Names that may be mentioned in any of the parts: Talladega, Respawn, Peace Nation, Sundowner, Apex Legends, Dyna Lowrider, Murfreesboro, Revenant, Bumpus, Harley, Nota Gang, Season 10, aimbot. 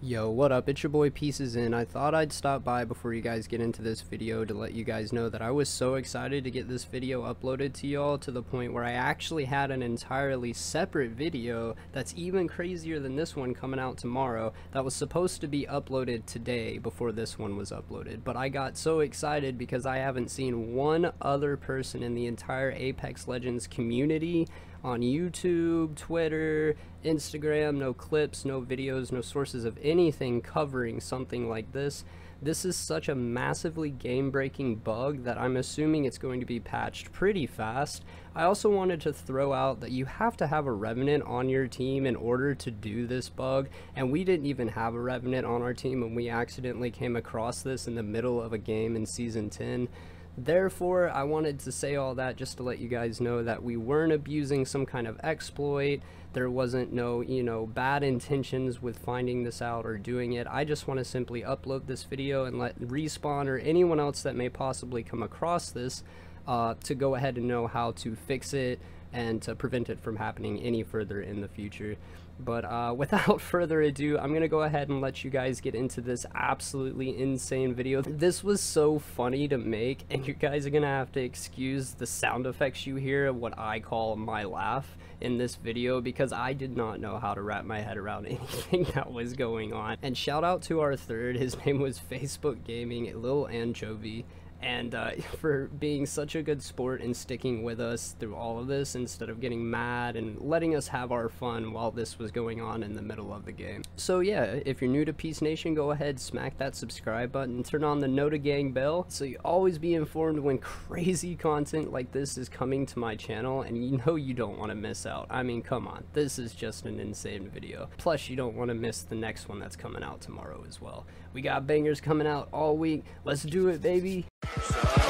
Yo, what up? It's your boy Peace Nation. I thought I'd stop by before you guys get into this video to let you guys know that I was so excited to get this video uploaded to y'all, to the point where I actually had an entirely separate video that's even crazier than this one coming out tomorrow that was supposed to be uploaded today before this one was uploaded. But I got so excited because I haven't seen one other person in the entire Apex Legends community on YouTube, Twitter, Instagram, no clips, no videos, no sources of anything covering something like this. This is such a massively game-breaking bug that I'm assuming it's going to be patched pretty fast. I also wanted to throw out that you have to have a Revenant on your team in order to do this bug, and we didn't even have a Revenant on our team when we accidentally came across this in the middle of a game in Season 10. Therefore, I wanted to say all that just to let you guys know that we weren't abusing some kind of exploit. There wasn't no, bad intentions with finding this out or doing it. I just want to simply upload this video and let Respawn or anyone else that may possibly come across this to go ahead and know how to fix it and to prevent it from happening any further in the future. But without further ado, I'm gonna go ahead and let you guys get into this absolutely insane video. This was so funny to make, and you guys are gonna have to excuse the sound effects you hear, what I call my laugh, in this video, because I did not know how to wrap my head around anything that was going on. And shout out to our third, his name was Facebook Gaming, Lil Anchovy, and for being such a good sport and sticking with us through all of this instead of getting mad and letting us have our fun while this was going on in the middle of the game. So yeah, if you're new to Peace Nation, go ahead, smack that subscribe button, turn on the Nota Gang bell so you always be informed when crazy content like this is coming to my channel, and you don't want to miss out. I mean, come on, this is just an insane video. Plus, you don't want to miss the next one that's coming out tomorrow as well. We got bangers coming out all week. Let's do it, baby.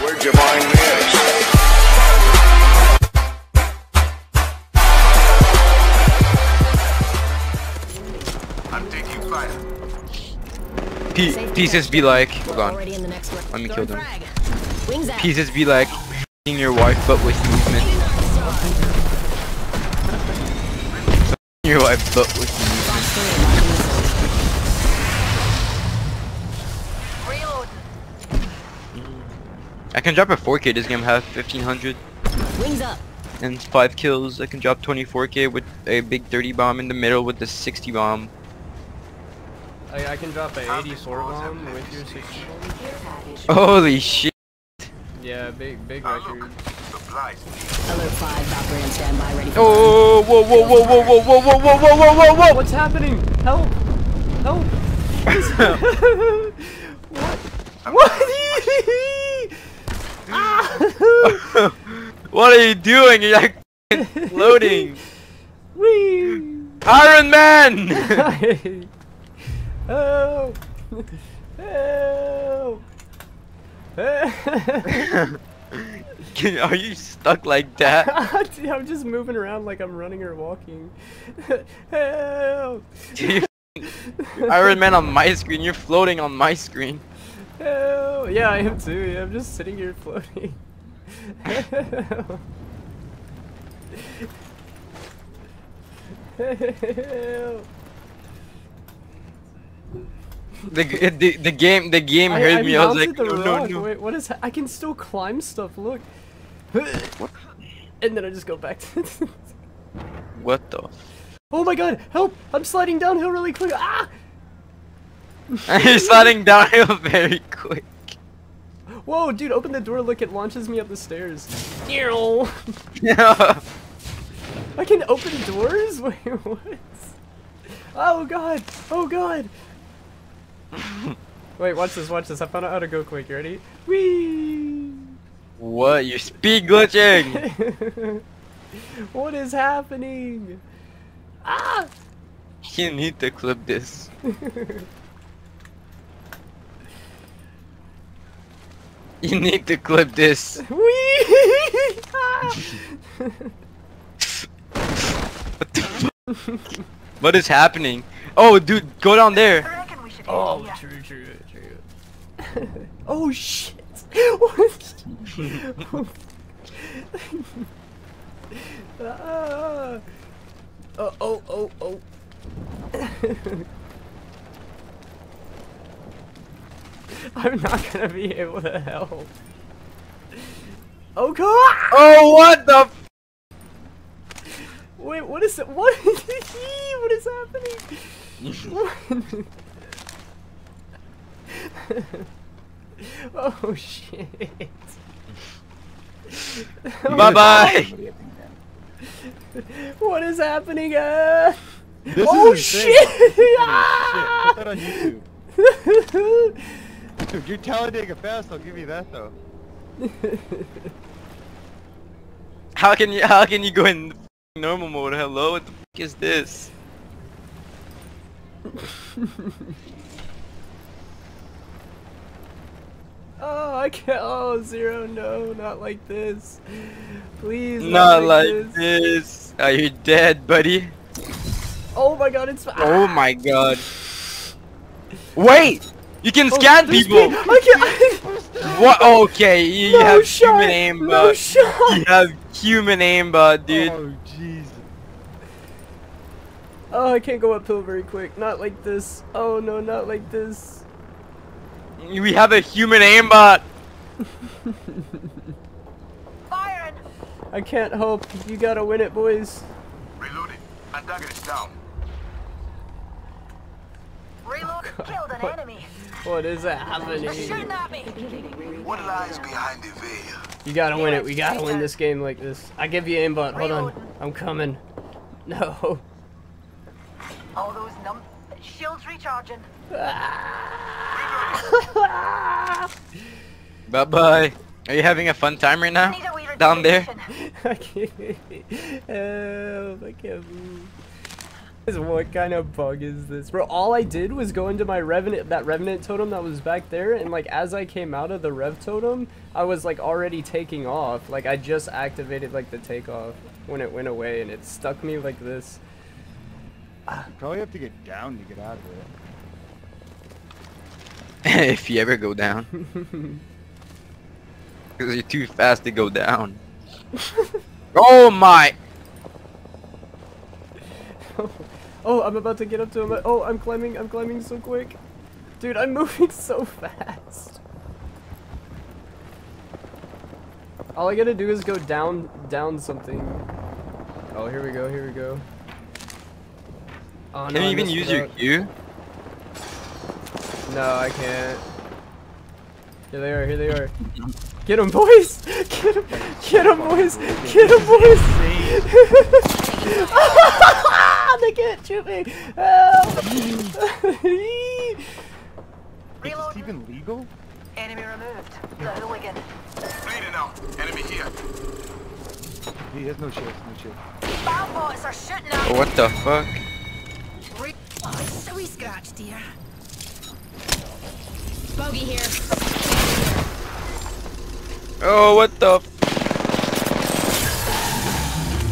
Where'd you find this? I'm taking fire. Pieces be like, hold on, let me kill them. Pieces be like f***ing your wife but with movement. F***ing your wife but with movement. I can drop a 4K this game, have 1500 wings up and 5 kills. I can drop 24K with a big 30 bomb in the middle with the 60 bomb. I can drop a 84 bomb with your 60 bomb. Holy shit. Yeah, big record. Alert 5, operator on standby, ready for— oh, whoa, whoa, whoa, whoa, whoa, whoa, whoa, whoa, whoa, whoa, whoa, whoa! What's happening? Help! Help! What? What? What are you doing? You're like floating. Wee. Iron Man. Oh. Oh. Are you stuck like that? I'm just moving around like I'm running or walking. Help. Iron Man on my screen. You're floating on my screen. Hell, yeah, I am too. Yeah, I'm just sitting here floating. Hell. Hell. The game heard me. I was like, no, no, no. Wait, what is? I can still climb stuff. Look. What? And then I just go back to. What the? Oh my God! Help! I'm sliding downhill really quick. Ah! You're sliding downhill very quick. Whoa, dude, open the door, look, it launches me up the stairs. Ew. Yeah. I can open doors? Wait, what? Oh God, oh God. Wait, watch this, I found out how to go quick, you ready? Whee! What, you're speed glitching! What is happening? Ah! You need to clip this. You need to clip this. What the fuck? What is happening? Oh, dude, go down there. Oh, true. Oh, shit. What? Oh, oh, oh, oh. I'm not gonna be able to help. Oh god! Oh, what the f— Wait, what is it? What is happening? Oh shit. Bye bye! What is happening? This oh is shit! Shit. Put that on YouTube. Dude, you're Talladega fast, I'll give you that though. How can you go in normal mode? Hello, what the f is this? Oh, I can't. Oh, Zero, no, not like this. Please. Not like this. Are you dead, buddy? Oh my god, it's— Oh my god. Wait! You can scan people! I can't. What? Okay, you have human aimbot. You have human aimbot, dude. Oh, jeez. Oh, I can't go uphill very quick. Not like this. Oh, no, not like this. We have a human aimbot. Byron. I can't hope. You gotta win it, boys. Reloading. Antagonist is down. Reload. Killed an enemy. What is happening? What lies behind the veil? You gotta win it. We gotta win this game like this. I give you aimbot. Hold on. I'm coming. No. All those shields recharging. Bye bye. Are you having a fun time right now? Down there? I can't. Help, I can't move. What kind of bug is this? Bro, all I did was go into my Revenant, that Revenant totem that was back there, and like as I came out of the Rev totem, I was like already taking off. Like I just activated like the takeoff when it went away and it stuck me like this. You probably have to get down to get out of it. If you ever go down. Because you're too fast to go down. Oh my! Oh, I'm about to get up to him. Oh, I'm climbing so quick. Dude, I'm moving so fast. All I gotta do is go down something. Oh, here we go, here we go. Oh, no, can you even use your Q? No, I can't. Here they are, here they are. Get him, boys! Get him! Get him, boys! Get him, boys! They can't shoot me! Help! Is this even legal? Enemy removed. The hooligan. Bleeding out. Enemy here. He has no shield, no shield. Bomb boys are shooting up. What the fuck? Oh, it's so scratched here. Bogey here. Oh, what the f—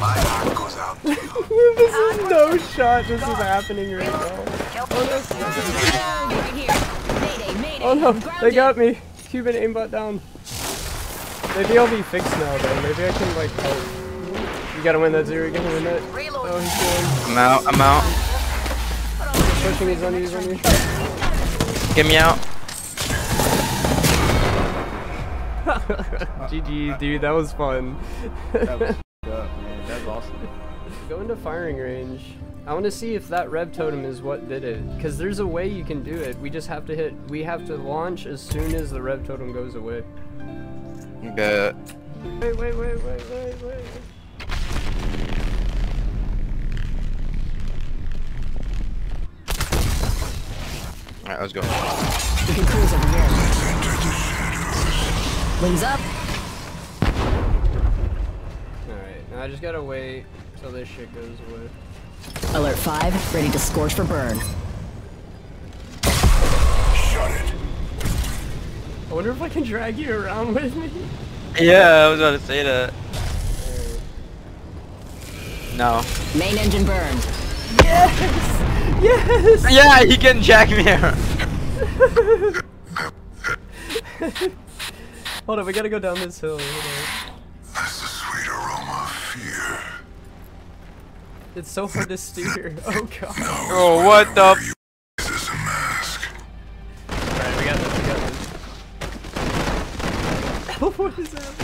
My heart goes out. This is no shot. This is happening right now. Oh no, they got me. Cuban aimbot down. Maybe I'll be fixed now though. Maybe I can like— oh. You gotta win that, Zero. You gotta win that. Oh, he's going. I'm out. I'm out. He's pushing. He's on you. He's on you. Get me out. GG, dude, that was fun. That was f***ed up, man. That was awesome. Go into firing range. I want to see if that rev totem is what did it. Because there's a way you can do it. We just have to hit— we have to launch as soon as the rev totem goes away. Okay. Wait, wait, wait, wait, wait, wait. Alright, let's go. You can cruise over here. Wings up. Alright, now I just gotta wait till this shit goes away. Alert 5, ready to scorch for burn. Shut it. I wonder if I can drag you around with me? Yeah, I was about to say that. No. Main engine burn. Yes! Yes! Yeah, you can jack me around. Hold up, we gotta go down this hill. That's the sweet aroma of fear. It's so hard to steer. Oh god. Oh, what the f— This is a mask. Alright, we got this, we got this. What is that?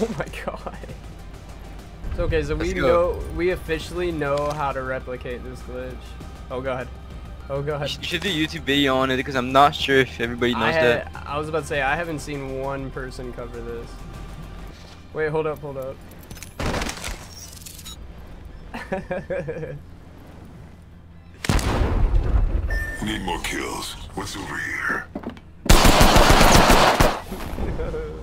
Oh my god. It's okay, so we officially know how to replicate this glitch. Oh god. Oh god. You should do a YouTube video on it because I'm not sure if everybody knows that. I was about to say, I haven't seen one person cover this. Wait, hold up, hold up. Need more kills. What's over here?